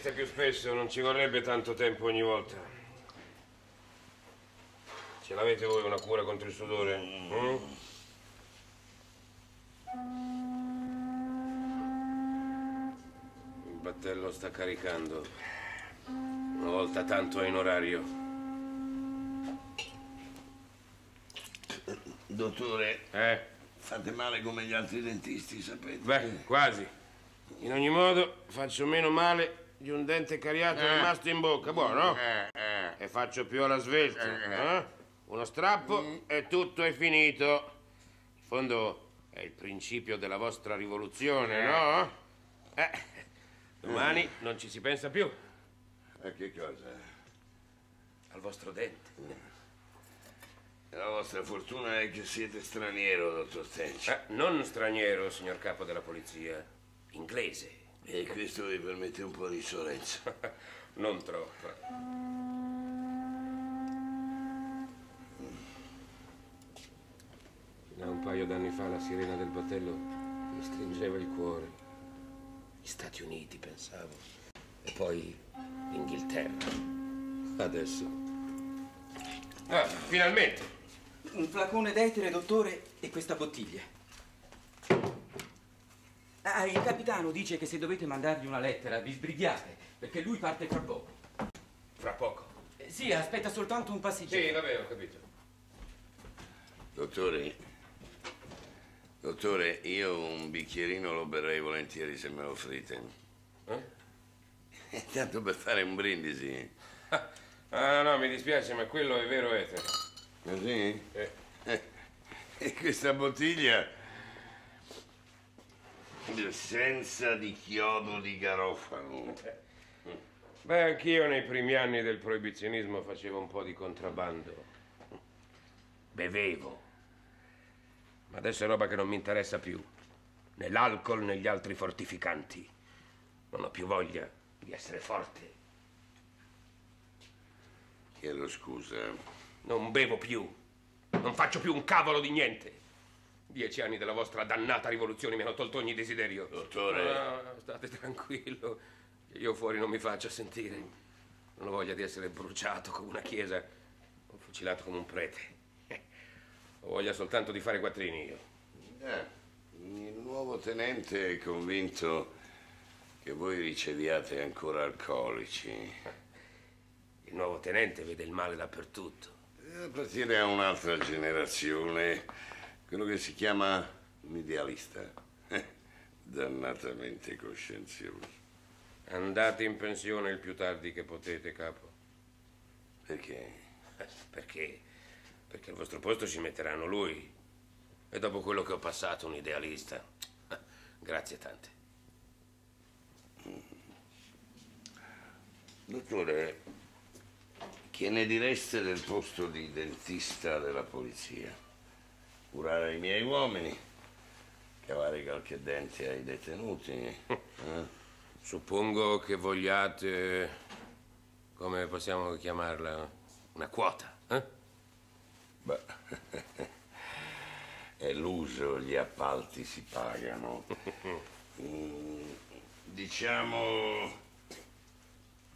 pianista più spesso, non ci vorrebbe tanto tempo ogni volta. Ce l'avete voi una cura contro il sudore? Il battello sta caricando. Una volta tanto è in orario. Dottore, fate male come gli altri dentisti, sapete? Beh, quasi. In ogni modo, faccio meno male di un dente cariato rimasto in bocca, buono? E faccio più alla svelta. Uno strappo e tutto è finito. In fondo è il principio della vostra rivoluzione, no? Domani non ci si pensa più. A che cosa? Al vostro dente. La vostra fortuna è che siete straniero, dottor Hench. Non straniero, signor capo della polizia. Inglese. E questo vi permette un po' di solenza. Non troppo. Fino a un paio d'anni fa la sirena del battello mi stringeva il cuore. Gli Stati Uniti, pensavo. E poi l'Inghilterra. Adesso. Ah, finalmente! Un flacone d'etere, dottore, e questa bottiglia. Ah, il capitano dice che se dovete mandargli una lettera vi sbrighiate, perché lui parte fra poco. Fra poco? Sì, aspetta soltanto un passeggero. Sì, vabbè, ho capito. Dottore, io un bicchierino lo berrei volentieri se me lo offrite. Tanto per fare un brindisi. Ah, no, mi dispiace, ma quello è vero etere. Così? E questa bottiglia... Senza di chiodo di garofano. Beh, anch'io nei primi anni del proibizionismo facevo un po' di contrabbando. Bevevo. Ma adesso è roba che non mi interessa più. Né l'alcol né gli altri fortificanti. Non ho più voglia di essere forte. Chiedo scusa. Non bevo più. Non faccio più un cavolo di niente. 10 anni della vostra dannata rivoluzione mi hanno tolto ogni desiderio. Dottore... No, state tranquillo. Io fuori non mi faccio sentire. Non ho voglia di essere bruciato come una chiesa o fucilato come un prete. Ho voglia soltanto di fare quattrini io. Il nuovo tenente è convinto che voi riceviate ancora alcolici. Il nuovo tenente vede il male dappertutto. A partire da un'altra generazione... Quello che si chiama un idealista, dannatamente coscienzioso. Andate in pensione il più tardi che potete, capo. Perché? Perché al vostro posto ci metteranno lui. E dopo quello che ho passato, un idealista. Grazie tante. Dottore, che ne direste del posto di dentista della polizia? Curare i miei uomini, cavare qualche dente ai detenuti. Suppongo che vogliate, come possiamo chiamarla, una quota, Beh, è l'uso, gli appalti si pagano. Diciamo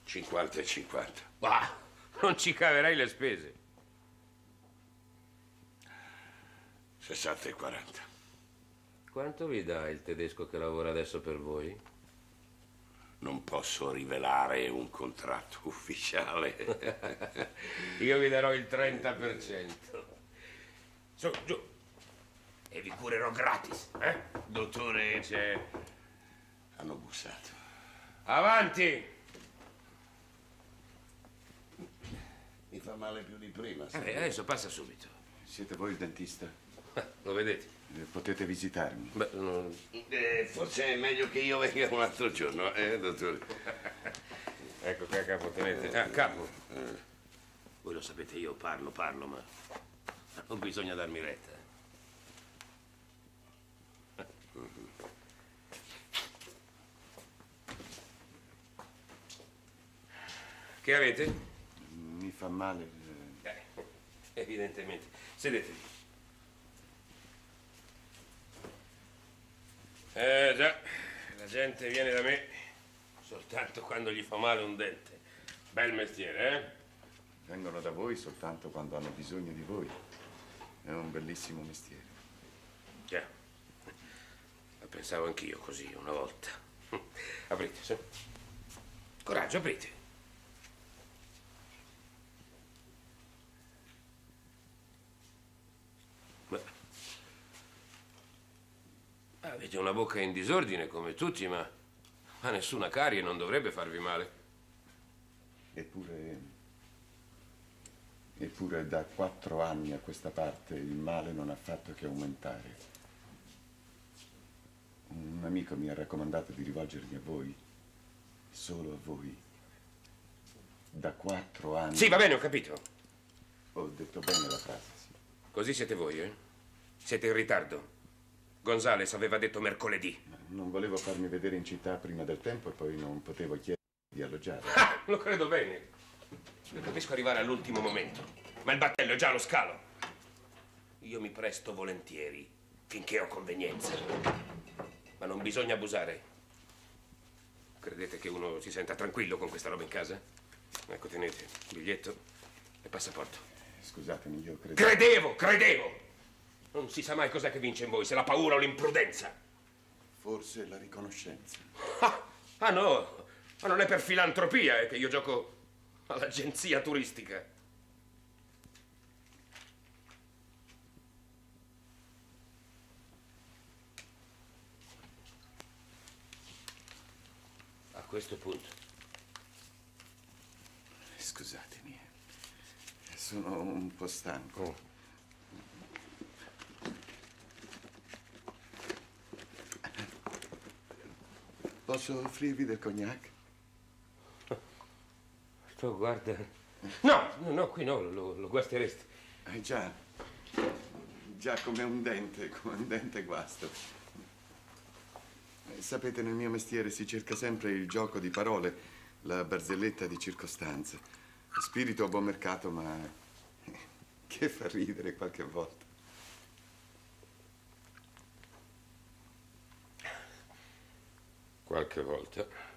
50-50. Bah, non ci caverai le spese. 60 e 40. Quanto vi dà il tedesco che lavora adesso per voi? Non posso rivelare un contratto ufficiale. Io vi darò il 30%. Su, giù. E vi curerò gratis, Dottore, c'è... Hanno bussato. Avanti! Mi fa male più di prima. Adesso passa subito. Siete voi il dentista? Lo vedete? Potete visitarmi. Beh, no. Forse è meglio che io venga un altro giorno, dottore? Ecco qua, capo, tenete. Capo. Voi lo sapete, io parlo, ma non bisogna darmi retta. Che avete? Mi fa male. Evidentemente. Sedetevi. Già, la gente viene da me Soltanto quando gli fa male un dente. Bel mestiere, eh? Vengono da voi soltanto quando hanno bisogno di voi. È un bellissimo mestiere. Già, la pensavo anch'io così una volta. Aprite, sì. Coraggio, aprite. Ma avete una bocca in disordine come tutti, ma nessuna carie non dovrebbe farvi male. Eppure da 4 anni a questa parte il male non ha fatto che aumentare. Un amico mi ha raccomandato di rivolgermi a voi, solo a voi. Da 4 anni... Sì, va bene, ho capito. Ho detto bene la frase, sì. Così siete voi, eh? Siete in ritardo. Gonzales aveva detto mercoledì. Ma non volevo farmi vedere in città prima del tempo e poi non potevo chiedere di alloggiare. Ah, lo credo bene. Io capisco arrivare all'ultimo momento, ma il battello è già allo scalo. Io mi presto volentieri, finché ho convenienza. Ma non bisogna abusare. Credete che uno si senta tranquillo con questa roba in casa? Ecco, tenete, biglietto e passaporto. Scusatemi, io credevo... Credevo! Non si sa mai cos'è che vince in voi, se la paura o l'imprudenza. Forse la riconoscenza. Ah no! Ma non è per filantropia, che io gioco all'agenzia turistica. A questo punto. Scusatemi, sono un po' stanco. Oh. Posso offrirvi del cognac? Oh, guarda... No, qui no, lo guasteresti. Già come un dente guasto. Sapete, nel mio mestiere si cerca sempre il gioco di parole, la barzelletta di circostanza. Spirito a buon mercato, ma che fa ridere qualche volta. Qualche volta...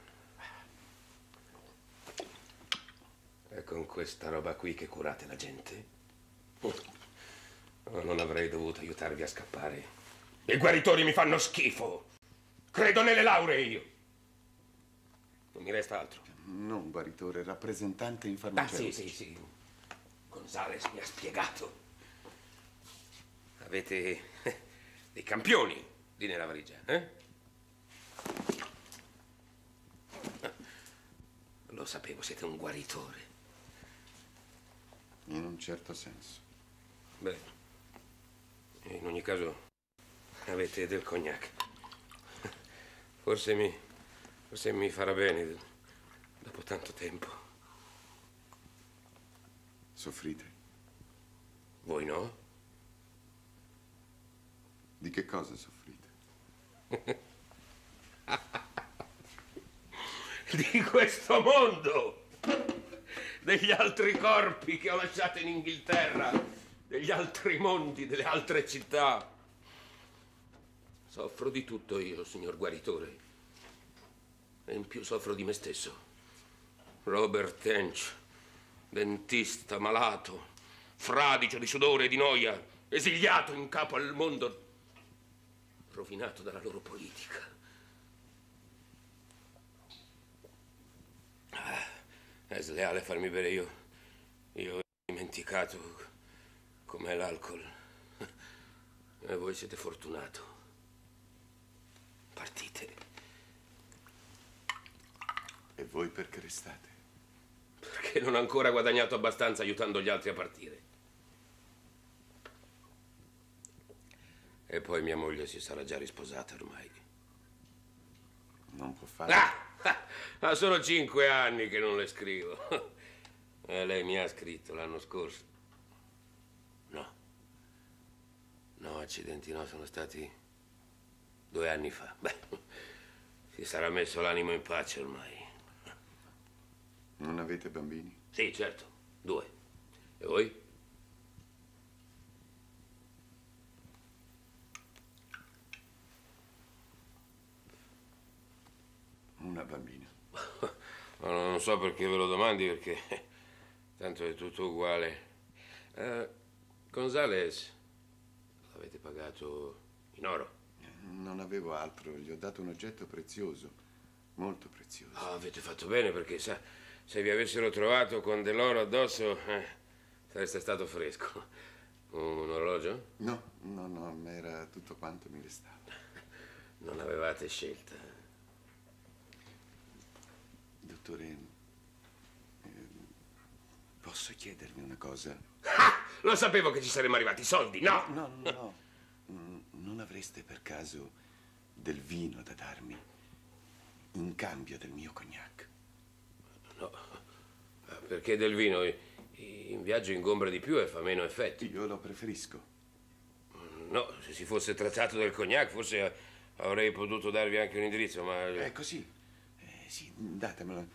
È con questa roba qui che curate la gente? Oh, non avrei dovuto aiutarvi a scappare. I guaritori mi fanno schifo. Credo nelle lauree io. Non mi resta altro. Non guaritore, rappresentante in farmacia. Ah, sì. Gonzales mi ha spiegato. Avete dei campioni lì nella valigia, eh? Lo sapevo, siete un guaritore. In un certo senso. Beh, in ogni caso avete del cognac. Forse mi farà bene dopo tanto tempo. Soffrite? Voi no? Di che cosa soffrite? Di questo mondo! Degli altri corpi che ho lasciato in Inghilterra, degli altri mondi, delle altre città. Soffro di tutto io, signor guaritore. E in più soffro di me stesso. Robert Hench, dentista, malato, fradicio di sudore e di noia, esiliato in capo al mondo, rovinato dalla loro politica. È sleale farmi bere io. Io ho dimenticato com'è l'alcol. E voi siete fortunato. Partite. E voi perché restate? Perché non ho ancora guadagnato abbastanza aiutando gli altri a partire. E poi mia moglie si sarà già risposata ormai. Non può fare... Ah! Ha solo 5 anni che non le scrivo. Lei mi ha scritto l'anno scorso. No, accidenti no, sono stati 2 anni fa. Beh, si sarà messo l'animo in pace ormai. Non avete bambini? Sì, certo, 2. E voi? Una bambina. Ma non so perché ve lo domandi, perché tanto è tutto uguale. Gonzales, l'avete pagato in oro? Non avevo altro, gli ho dato un oggetto prezioso, molto prezioso. Oh, avete fatto bene, perché sa, se vi avessero trovato con dell'oro addosso sareste stato fresco. Un orologio? No, era tutto quanto mi restava. Non avevate scelta. Dottore, posso chiedervi una cosa? Ah, lo sapevo che ci saremmo arrivati, soldi, no? No. Non avreste per caso del vino da darmi in cambio del mio cognac? No, perché del vino in viaggio ingombra di più e fa meno effetti. Io lo preferisco. No, se si fosse trattato del cognac forse avrei potuto darvi anche un indirizzo, ma... Ecco, sì, sì, datemelo,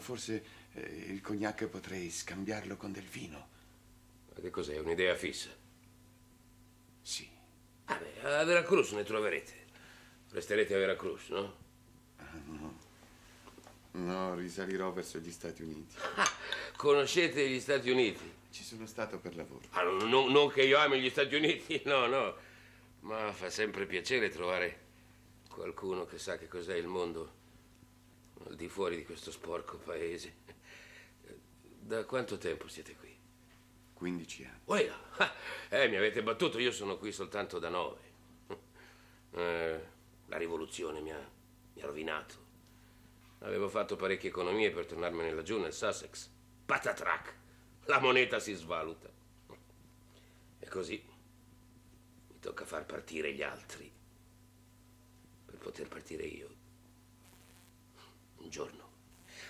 forse il cognac potrei scambiarlo con del vino. Ma che cos'è, un'idea fissa? Sì. Ah, beh, a Veracruz ne troverete. Resterete a Veracruz, no? No, risalirò verso gli Stati Uniti. Ah, conoscete gli Stati Uniti? Ci sono stato per lavoro. Ah, non che io ami gli Stati Uniti, no. Ma fa sempre piacere trovare qualcuno che sa che cos'è il mondo al di fuori di questo sporco paese. Da quanto tempo siete qui? 15 anni. Uè, mi avete battuto, io sono qui soltanto da 9. La rivoluzione mi ha rovinato. Avevo fatto parecchie economie per tornarmene laggiù nel Sussex. Patatrac! La moneta si svaluta. E così mi tocca far partire gli altri per poter partire io. Un giorno.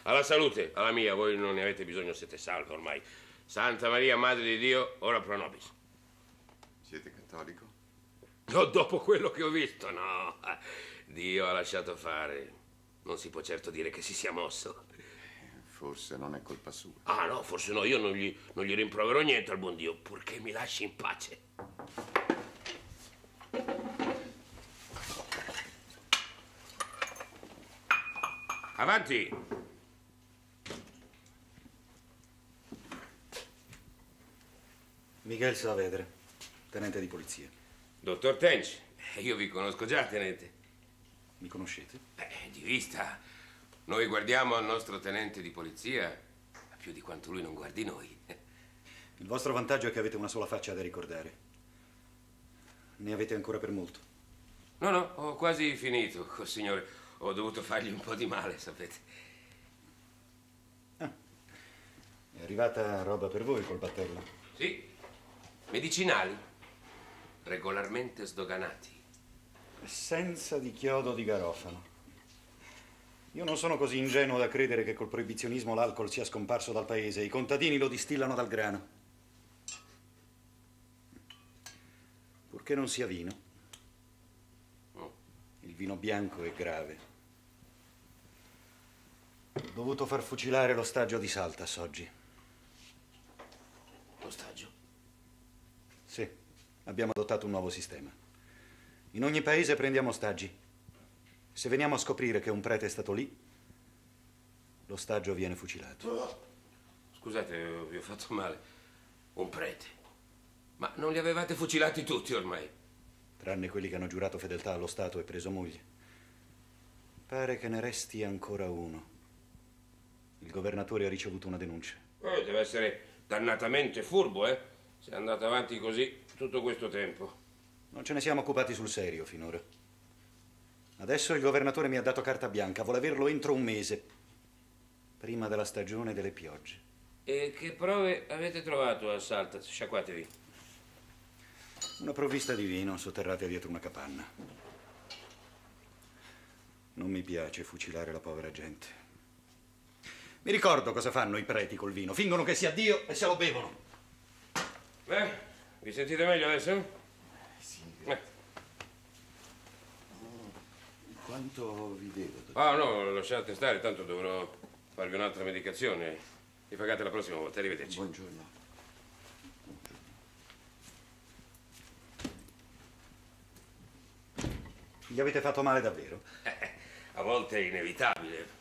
Alla salute, alla mia, voi non ne avete bisogno, siete salvi ormai. Santa Maria, Madre di Dio, ora pro nobis. Siete cattolico? No, dopo quello che ho visto, no. Dio ha lasciato fare. Non si può certo dire che si sia mosso. Forse non è colpa sua. Ah, no, forse no. Io non gli rimproverò niente al buon Dio, purché mi lasci in pace. Avanti! Miguel Saavedra, tenente di polizia. Dottor Hench, io vi conosco già, tenente. Mi conoscete? Beh, di vista. Noi guardiamo al nostro tenente di polizia più di quanto lui non guardi noi. Il vostro vantaggio è che avete una sola faccia da ricordare. Ne avete ancora per molto. No, ho quasi finito col signore. Ho dovuto fargli un po' di male, sapete. Ah, è arrivata roba per voi col battello. Sì. Medicinali, regolarmente sdoganati. Senza di chiodo di garofano. Io non sono così ingenuo da credere che col proibizionismo l'alcol sia scomparso dal paese. I contadini lo distillano dal grano. Purché non sia vino. Il vino bianco è grave. Ho dovuto far fucilare l'ostaggio di Salta oggi. L'ostaggio? Sì, abbiamo adottato un nuovo sistema. In ogni paese prendiamo ostaggi. Se veniamo a scoprire che un prete è stato lì, l'ostaggio viene fucilato. Oh, scusate, vi ho fatto male. Un prete? Ma non li avevate fucilati tutti ormai? Tranne quelli che hanno giurato fedeltà allo Stato e preso moglie. Pare che ne resti ancora uno. Il governatore ha ricevuto una denuncia. Deve essere dannatamente furbo, eh? Se è andato avanti così tutto questo tempo. Non ce ne siamo occupati sul serio finora. Adesso il governatore mi ha dato carta bianca, vuole averlo entro un mese, prima della stagione delle piogge. E che prove avete trovato a Salta? Sciacquatevi. Una provvista di vino sotterrata dietro una capanna. Non mi piace fucilare la povera gente. Mi ricordo cosa fanno i preti col vino. Fingono che sia Dio e se lo bevono. Beh, vi sentite meglio adesso? Sì. Quanto vi devo? Ah, no, lasciate stare, tanto dovrò farvi un'altra medicazione. Vi pagate la prossima volta, arrivederci. Buongiorno. Gli avete fatto male davvero? A volte è inevitabile.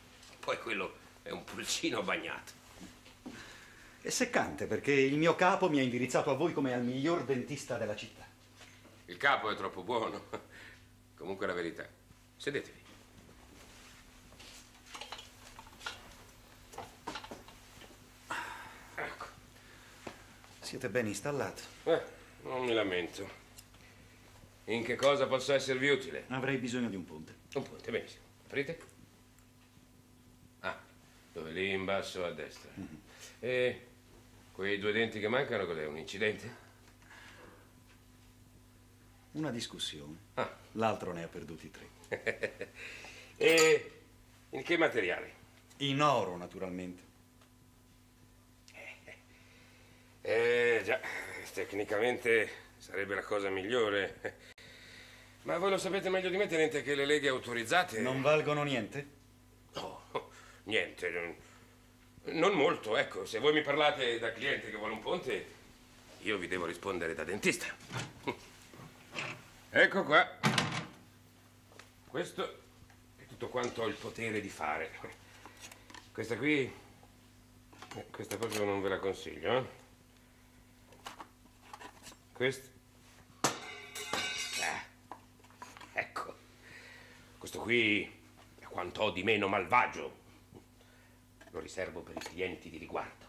poi quello è un pulcino bagnato. È seccante perché il mio capo mi ha indirizzato a voi come al miglior dentista della città. Il capo è troppo buono. Comunque è la verità. Sedetevi. Ecco. Siete ben installato. Non mi lamento. In che cosa posso esservi utile? Avrei bisogno di un ponte. Un ponte, benissimo. Aprite? Ah, dove lì in basso a destra. E quei due denti che mancano, cos'è? Un incidente? Una discussione. Ah. L'altro ne ha perduti 3. E in che materiale? In oro, naturalmente. Già, tecnicamente sarebbe la cosa migliore. Ma voi lo sapete meglio di me, tenente, che le leghe autorizzate... Non valgono niente? No, niente. Non molto, ecco. Se voi mi parlate da cliente che vuole un ponte, io vi devo rispondere da dentista. Ecco qua. Questo è tutto quanto ho il potere di fare. Questa qui... questa proprio non ve la consiglio, eh? Questa... ecco. Questo qui è quanto ho di meno malvagio. Lo riservo per i clienti di riguardo.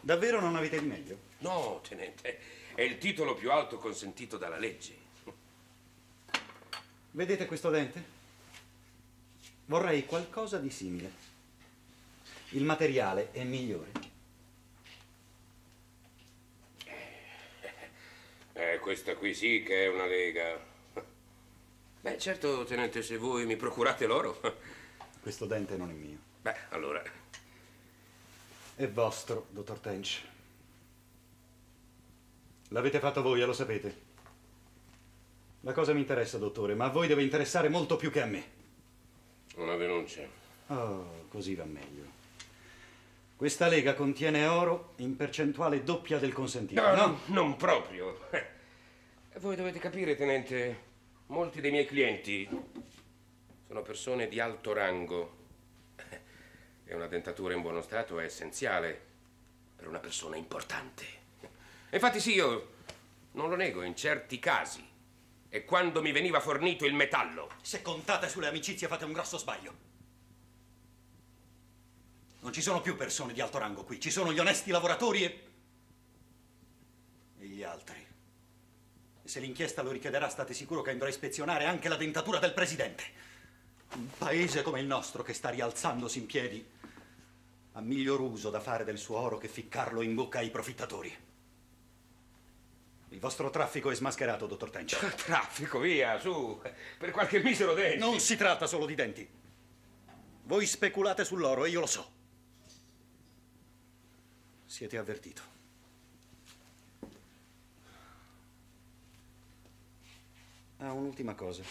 Davvero non avete di meglio? No, tenente. È il titolo più alto consentito dalla legge. Vedete questo dente? Vorrei qualcosa di simile. Il materiale è migliore. Questa qui sì che è una lega. Beh, certo, tenente, se voi mi procurate l'oro. Questo dente non è mio. Beh, allora... è vostro, dottor Hench. L'avete fatto voi e lo sapete. La cosa mi interessa, dottore, ma a voi deve interessare molto più che a me. Una denuncia. Oh, così va meglio. Questa lega contiene oro in percentuale doppia del consentito. No, no, non proprio. Voi dovete capire, tenente, molti dei miei clienti sono persone di alto rango e una dentatura in buono stato è essenziale per una persona importante. Infatti sì, io non lo nego, in certi casi e quando mi veniva fornito il metallo. Se contate sulle amicizie fate un grosso sbaglio. Non ci sono più persone di alto rango qui, ci sono gli onesti lavoratori e gli altri. E se l'inchiesta lo richiederà, state sicuro che andrò a ispezionare anche la dentatura del presidente. Un paese come il nostro che sta rialzandosi in piedi ha miglior uso da fare del suo oro che ficcarlo in bocca ai profittatori. Il vostro traffico è smascherato, dottor Hench. Traffico, via, su, per qualche misero dente. Non si tratta solo di denti. Voi speculate sull'oro e io lo so. Siete avvertito. Ah, un'ultima cosa.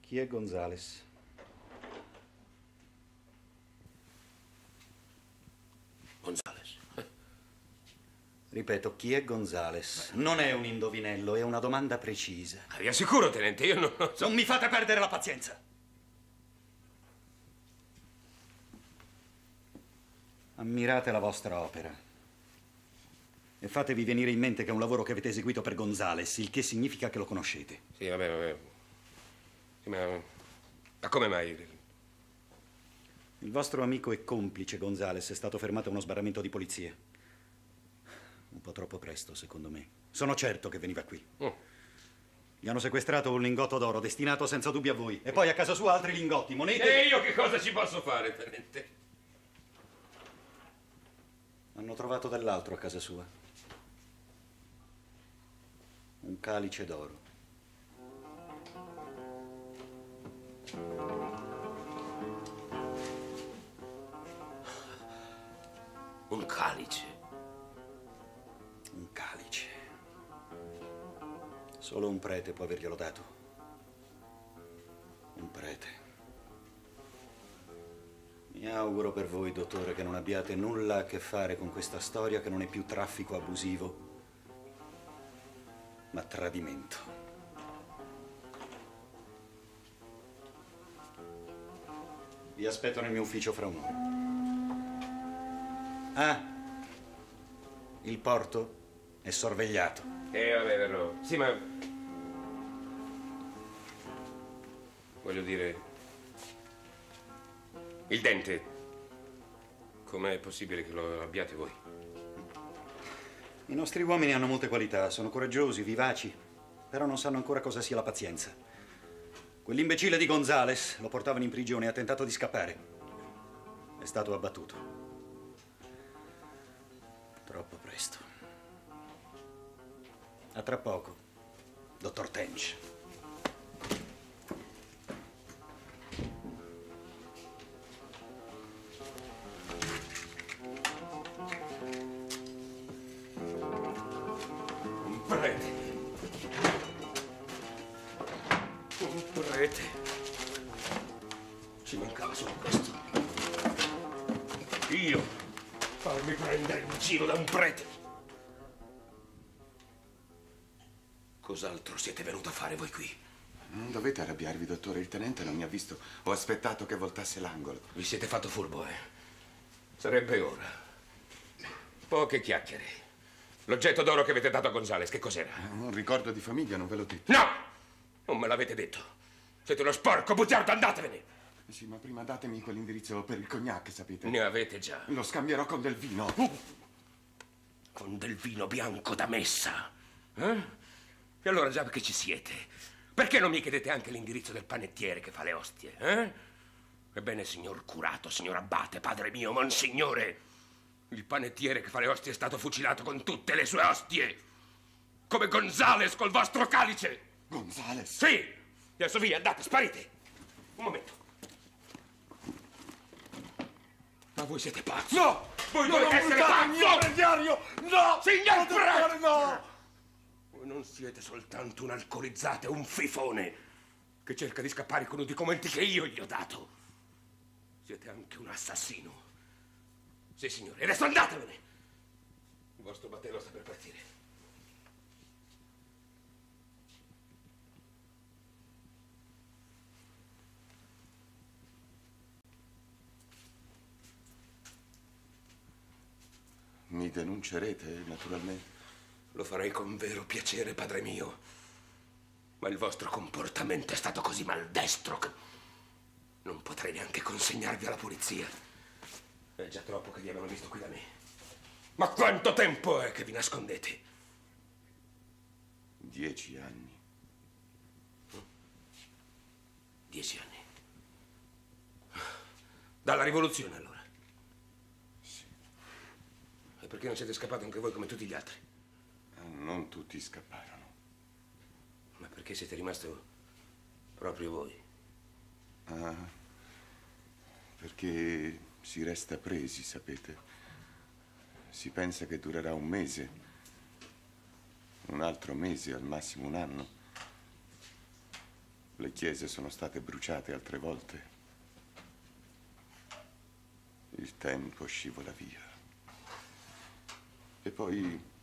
Chi è Gonzales? Gonzales. Ripeto, chi è Gonzales? Non è un indovinello, è una domanda precisa. Vi assicuro, tenente, io non lo so. Non mi fate perdere la pazienza! Ammirate la vostra opera e fatevi venire in mente che è un lavoro che avete eseguito per Gonzales, il che significa che lo conoscete. Sì, vabbè, vabbè. Sì, ma come mai? Il vostro amico e complice Gonzales è stato fermato a uno sbarramento di polizia. Un po' troppo presto, secondo me. Sono certo che veniva qui. Gli hanno sequestrato un lingotto d'oro destinato senza dubbio a voi. E poi a casa sua altri lingotti, monete... E io che cosa ci posso fare, tenente? Hanno trovato dell'altro a casa sua. Un calice d'oro. Un calice. Un calice. Solo un prete può averglielo dato. Un prete. Mi auguro per voi, dottore, che non abbiate nulla a che fare con questa storia che non è più traffico abusivo, ma tradimento. Vi aspetto nel mio ufficio fra un'ora. Ah, il porto è sorvegliato. Vabbè, però... Sì, ma... Voglio dire... Il dente. Com'è possibile che lo abbiate voi? I nostri uomini hanno molte qualità, sono coraggiosi, vivaci, però non sanno ancora cosa sia la pazienza. Quell'imbecille di Gonzales lo portavano in prigione e ha tentato di scappare. È stato abbattuto. Troppo presto. A tra poco, dottor Hench. Ci mancava solo questo. Io farmi prendere in giro da un prete. Cos'altro siete venuto a fare voi qui? Non dovete arrabbiarvi, dottore. Il tenente non mi ha visto. Ho aspettato che voltasse l'angolo. Vi siete fatto furbo, eh? Sarebbe ora. Poche chiacchiere. L'oggetto d'oro che avete dato a Gonzales, che cos'era? Un ricordo di famiglia, non ve l'ho detto. No! Non me l'avete detto. Siete uno sporco bugiardo, andatevene! Sì, ma prima datemi quell'indirizzo per il cognac, sapete? Ne avete già. Lo scambierò con del vino. Con del vino bianco da messa? Eh? E allora già perché ci siete? Perché non mi chiedete anche l'indirizzo del panettiere che fa le ostie? Eh? Ebbene, signor curato, signor abbate, padre mio, monsignore, il panettiere che fa le ostie è stato fucilato con tutte le sue ostie. Come Gonzales col vostro calice. Gonzales? Sì! E adesso via, andate, sparite! Un momento. Ma voi siete pazzi? No! Voi non dovete essere pazzi! Signor diario! No! Signor prete! No! Voi non siete soltanto un alcolizzato, un fifone che cerca di scappare con i documenti che io gli ho dato. Siete anche un assassino. Sì, signore. E adesso andatevene! Il vostro battello sta per partire. Mi denuncerete, naturalmente. Lo farei con vero piacere, padre mio. Ma il vostro comportamento è stato così maldestro che non potrei neanche consegnarvi alla polizia. È già troppo che vi avevano visto qui da me. Ma quanto tempo è che vi nascondete? 10 anni. 10 anni? Dalla rivoluzione, allora? Perché non siete scappati anche voi come tutti gli altri? Non tutti scapparono. Ma perché siete rimasto proprio voi? Ah, perché si resta presi, sapete? Si pensa che durerà un mese, un altro mese, al massimo un anno. Le chiese sono state bruciate altre volte. Il tempo scivola via. E poi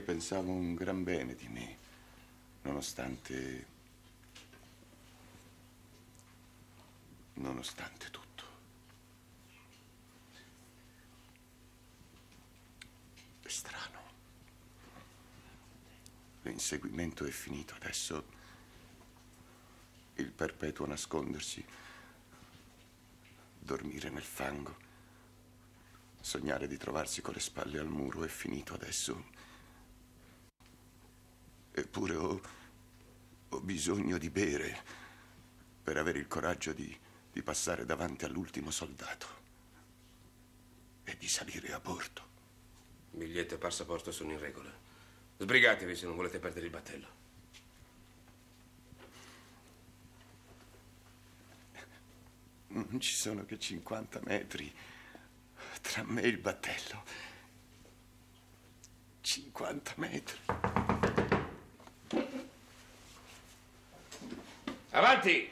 pensavo un gran bene di me, nonostante tutto. È strano. L'inseguimento è finito, adesso il perpetuo nascondersi, dormire nel fango. Sognare di trovarsi con le spalle al muro è finito adesso. Eppure ho bisogno di bere per avere il coraggio di passare davanti all'ultimo soldato e di salire a bordo. Biglietto e passaporto sono in regola. Sbrigatevi se non volete perdere il battello. Non ci sono che 50 metri. Tra me e il battello, 50 metri. Avanti!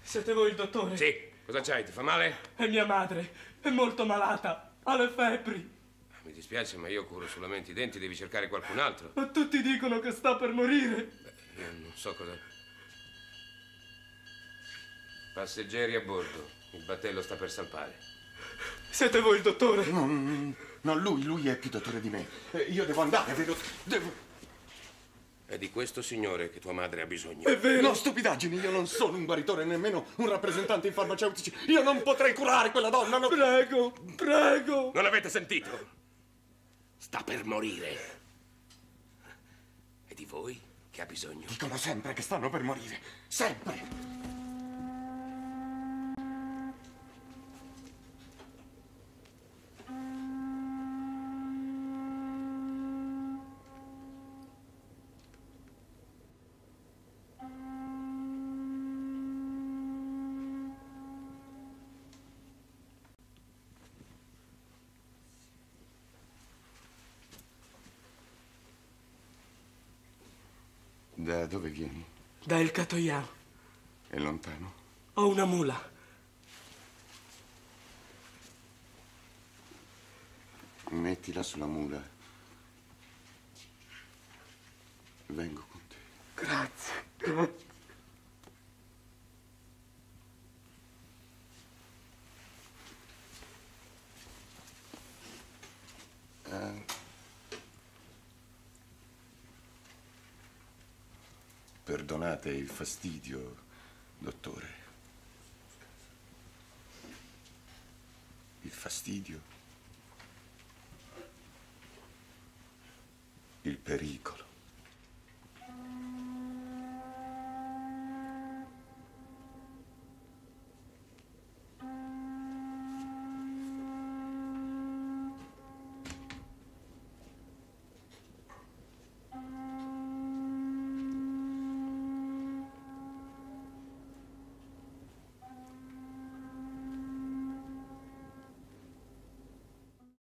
Siete voi il dottore? Sì. Cosa c'hai? Ti fa male? È mia madre. È molto malata. Ha le febbri. Mi dispiace, ma io curo solamente i denti. Devi cercare qualcun altro. Ma tutti dicono che sta per morire. Beh, io non so cosa... Passeggeri a bordo, il battello sta per salpare. Siete voi il dottore? No, lui è più dottore di me. Io devo andare, vedo. Devo... È di questo signore che tua madre ha bisogno. È vero? No, stupidaggini, io non sono un guaritore, nemmeno un rappresentante in farmaceutici. Io non potrei curare quella donna, no. Prego, prego. Non avete sentito? Sta per morire. E di voi che ha bisogno? Dicono sempre che stanno per morire. Sempre. Da dove vieni? Da El Catoyan. È lontano? Ho una mula. Mettila sulla mula. Vengo con te. Grazie, grazie. Perdonate il fastidio, dottore. Il fastidio. Il pericolo.